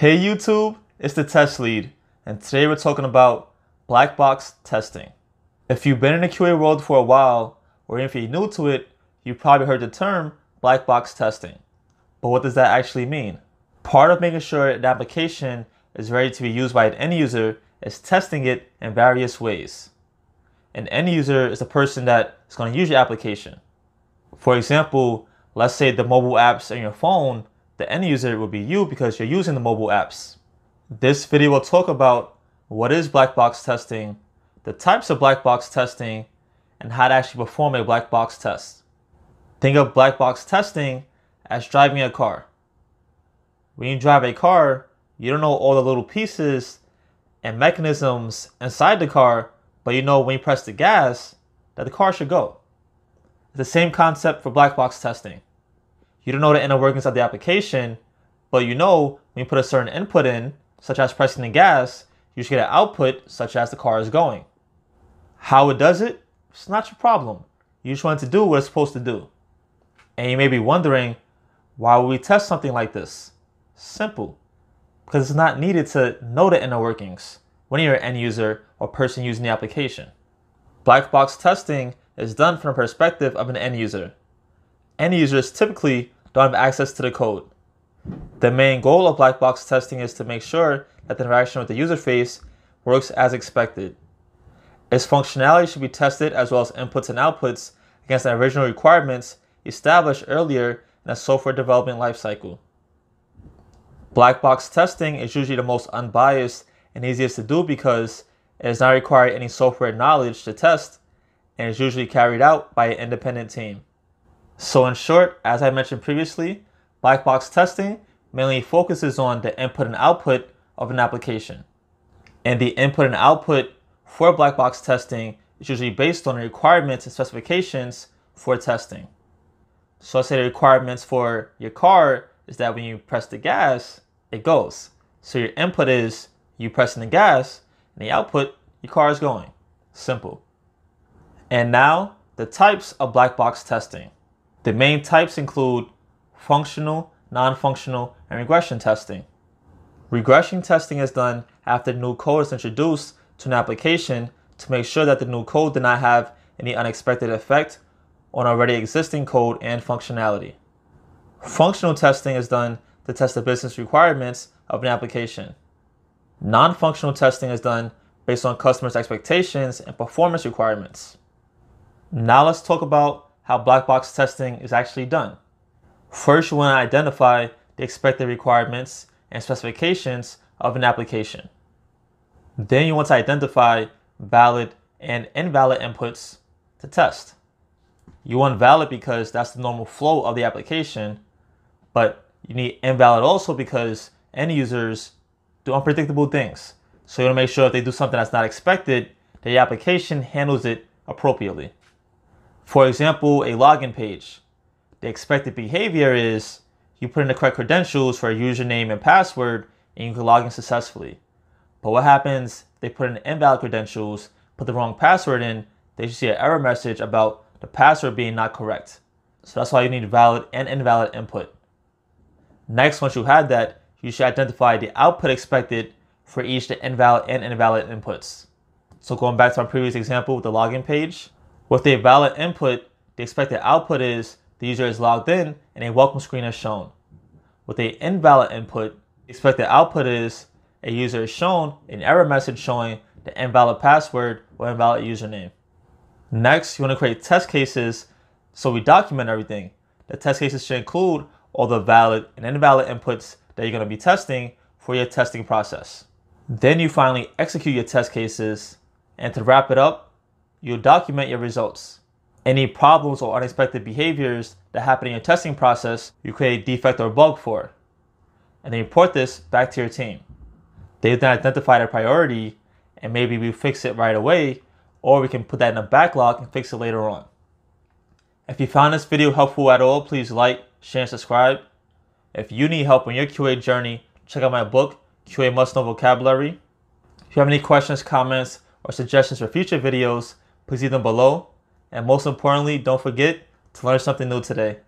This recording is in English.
Hey YouTube, it's The Test Lead, and today we're talking about black box testing. If you've been in the QA world for a while, or if you're new to it, you've probably heard the term black box testing. But what does that actually mean? Part of making sure an application is ready to be used by an end user is testing it in various ways. An end user is the person that is going to use your application. For example, let's say the mobile apps on your phone. The end user will be you because you're using the mobile apps. This video will talk about what is black box testing, the types of black box testing, and how to actually perform a black box test. Think of black box testing as driving a car. When you drive a car, you don't know all the little pieces and mechanisms inside the car, but you know when you press the gas that the car should go. It's the same concept for black box testing. You don't know the inner workings of the application, but you know when you put a certain input in, such as pressing the gas, you should get an output such as the car is going. How it does it, it's not your problem. You just want it to do what it's supposed to do. And you may be wondering, why would we test something like this? Simple. Because it's not needed to know the inner workings when you're an end user or person using the application. Black box testing is done from the perspective of an end user. End users typically don't have access to the code. The main goal of black box testing is to make sure that the interaction with the user face works as expected. Its functionality should be tested as well as inputs and outputs against the original requirements established earlier in a software development lifecycle. Black box testing is usually the most unbiased and easiest to do because it does not require any software knowledge to test and is usually carried out by an independent team. So in short, as I mentioned previously, black box testing mainly focuses on the input and output of an application. And the input and output for black box testing is usually based on the requirements and specifications for testing. So let's say the requirements for your car is that when you press the gas, it goes. So your input is you pressing the gas, and the output, your car is going. Simple. And now, the types of black box testing. The main types include functional, non-functional, and regression testing. Regression testing is done after new code is introduced to an application to make sure that the new code did not have any unexpected effect on already existing code and functionality. Functional testing is done to test the business requirements of an application. Non-functional testing is done based on customers' expectations and performance requirements. Now let's talk about how black box testing is actually done. First, you want to identify the expected requirements and specifications of an application. Then you want to identify valid and invalid inputs to test. You want valid because that's the normal flow of the application, but you need invalid also because end users do unpredictable things. So you want to make sure if they do something that's not expected, the application handles it appropriately. For example, a login page. The expected behavior is you put in the correct credentials for a username and password and you can log in successfully. But what happens if they put in invalid credentials, put the wrong password in, they should see an error message about the password being not correct. So that's why you need valid and invalid input. Next, once you have that, you should identify the output expected for each the invalid and invalid inputs. So going back to our previous example with the login page, with a valid input, the expected output is the user is logged in and a welcome screen is shown. With an invalid input, the expected output is a user is shown an error message showing the invalid password or invalid username. Next, you want to create test cases so we document everything. The test cases should include all the valid and invalid inputs that you're going to be testing for your testing process. Then you finally execute your test cases, and to wrap it up, you'll document your results. Any problems or unexpected behaviors that happen in your testing process, you create a defect or bug for, and then report this back to your team. They then identify their priority, and maybe we fix it right away, or we can put that in a backlog and fix it later on. If you found this video helpful at all, please like, share, and subscribe. If you need help on your QA journey, check out my book, QA Must Know Vocabulary. If you have any questions, comments, or suggestions for future videos, please leave them below, and most importantly, don't forget to learn something new today.